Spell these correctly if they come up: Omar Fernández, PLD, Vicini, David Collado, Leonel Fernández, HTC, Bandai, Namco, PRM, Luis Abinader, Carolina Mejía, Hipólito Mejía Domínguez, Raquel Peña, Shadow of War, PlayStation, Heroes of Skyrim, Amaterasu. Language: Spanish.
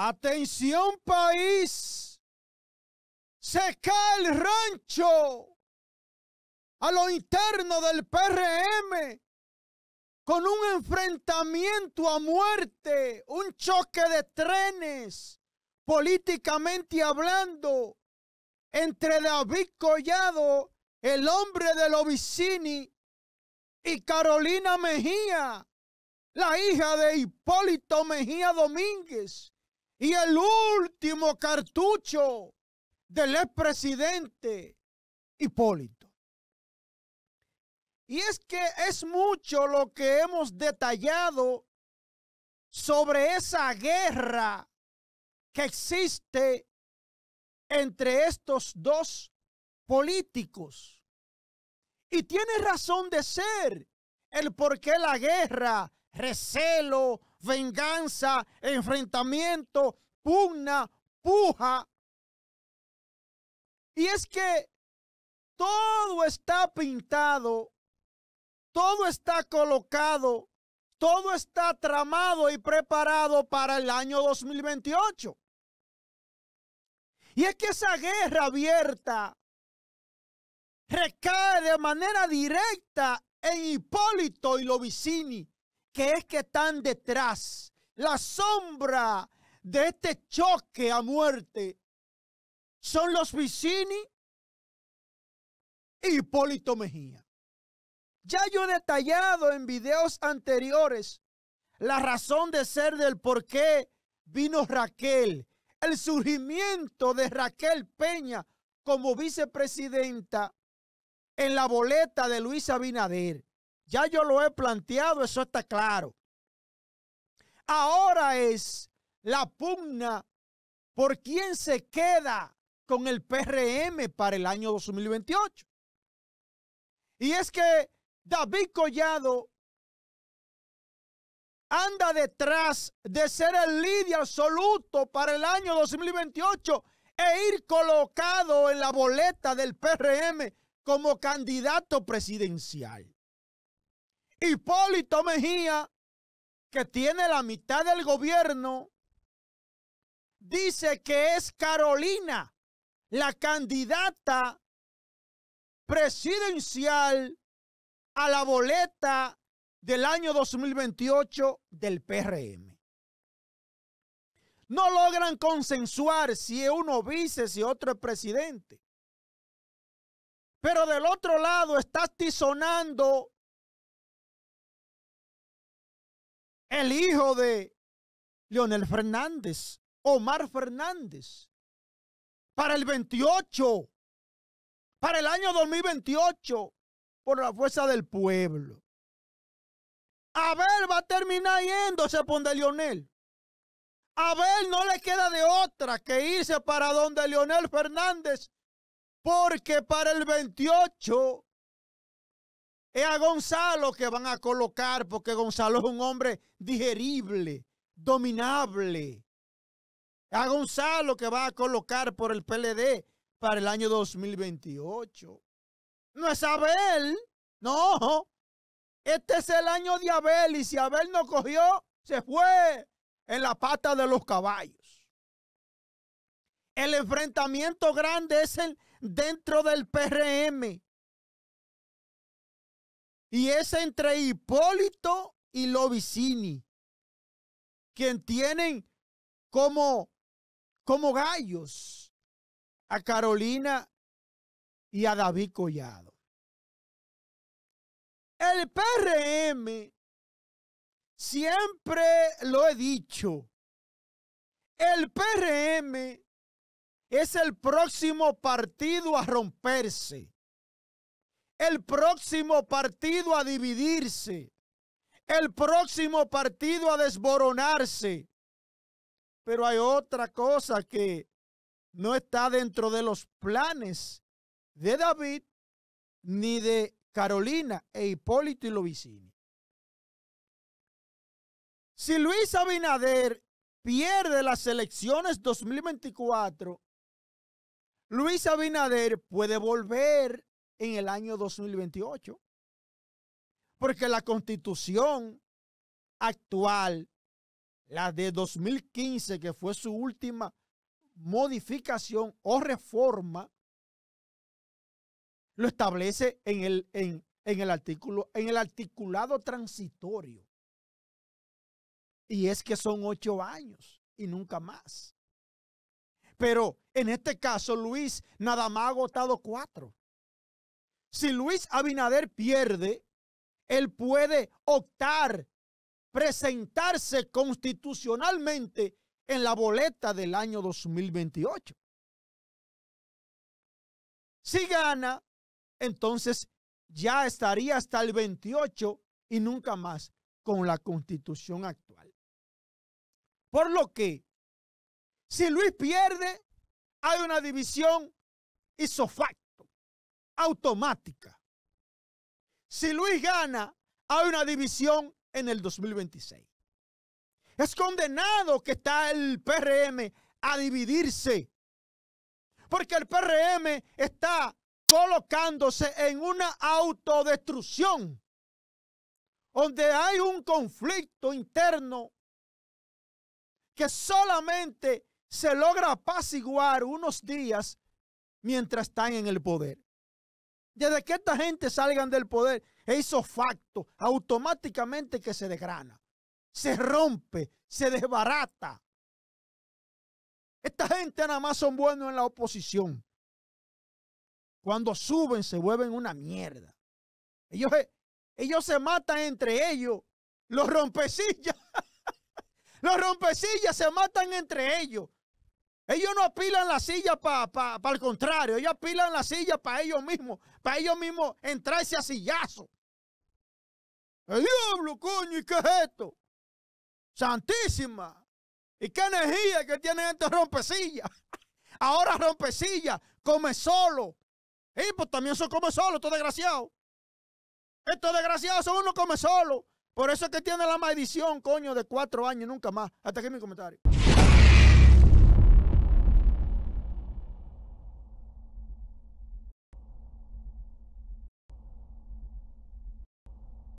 Atención, país. Se cae el rancho a lo interno del PRM con un enfrentamiento a muerte, un choque de trenes, políticamente hablando, entre David Collado, el hombre de los Vicini, y Carolina Mejía, la hija de Hipólito Mejía Domínguez, y el último cartucho del expresidente Hipólito. Y es que es mucho lo que hemos detallado sobre esa guerra que existe entre estos dos políticos. Y tiene razón de ser el por qué la guerra, recelo, venganza, enfrentamiento, pugna, puja. Y es que todo está pintado. Todo está colocado, todo está tramado y preparado para el año 2028. Y es que esa guerra abierta recae de manera directa en Hipólito y los Vicini, que es que están detrás, la sombra de este choque a muerte. Son los Vicini y Hipólito Mejía. Ya yo he detallado en videos anteriores la razón de ser del por qué vino Raquel, el surgimiento de Raquel Peña como vicepresidenta en la boleta de Luis Abinader. Ya yo lo he planteado, eso está claro. Ahora es la pugna por quién se queda con el PRM para el año 2028. Y es que David Collado anda detrás de ser el líder absoluto para el año 2028 e ir colocado en la boleta del PRM como candidato presidencial. Hipólito Mejía, que tiene la mitad del gobierno, dice que es Carolina la candidata presidencial a la boleta del año 2028 del PRM. No logran consensuar si es uno vice, si otro es presidente. Pero del otro lado está atizonando el hijo de Leonel Fernández, Omar Fernández, para el 28, para el año 2028. Por la fuerza del pueblo. Abel va a terminar yéndose donde Leonel. Abel no le queda de otra que irse para donde Leonel Fernández, porque para el 28 es a Gonzalo que van a colocar, porque Gonzalo es un hombre digerible, dominable. A Gonzalo que va a colocar por el PLD para el año 2028. No es Abel, no. Este es el año de Abel y si Abel no cogió, se fue en la pata de los caballos. El enfrentamiento grande es el dentro del PRM. Y es entre Hipólito y los Vicini, quien tienen como gallos a Carolina y a David Collado. El PRM, siempre lo he dicho, el PRM es el próximo partido a romperse, el próximo partido a dividirse, el próximo partido a desboronarse. Pero hay otra cosa que no está dentro de los planes de David, ni de Carolina e Hipólito y los Vicini. Si Luis Abinader pierde las elecciones 2024, Luis Abinader puede volver en el año 2028, porque la constitución actual la de 2015, que fue su última modificación o reforma, lo establece en el articulado transitorio. Y es que son 8 años y nunca más. Pero en este caso, Luis nada más ha agotado 4. Si Luis Abinader pierde, él puede optar, presentarse constitucionalmente en la boleta del año 2028. Si gana, entonces ya estaría hasta el 28 y nunca más con la constitución actual. Por lo que, si Luis pierde, hay una división ipso facto, automática. Si Luis gana, hay una división en el 2026. Es condenado que está el PRM a dividirse, porque el PRM está colocándose en una autodestrucción, donde hay un conflicto interno que solamente se logra apaciguar unos días mientras están en el poder. Desde que esta gente salgan del poder, eso facto, automáticamente que se desgrana, se rompe, se desbarata. Esta gente nada más son buenos en la oposición. Cuando suben se vuelven una mierda. Ellos se matan entre ellos. Los rompecillas se matan entre ellos. Ellos no apilan la silla para el contrario. Ellos apilan la silla para ellos mismos. Para ellos mismos entrarse a sillazo. ¡El diablo, coño! ¿Y qué es esto? ¡Santísima! ¿Y qué energía que tienen estos rompecillas? Ahora rompecillas come solo. Y pues también son come solo, estos desgraciados. Estos desgraciados son uno come solo. Por eso es que tiene la maldición, coño, de 4 años, nunca más. Hasta aquí mi comentario.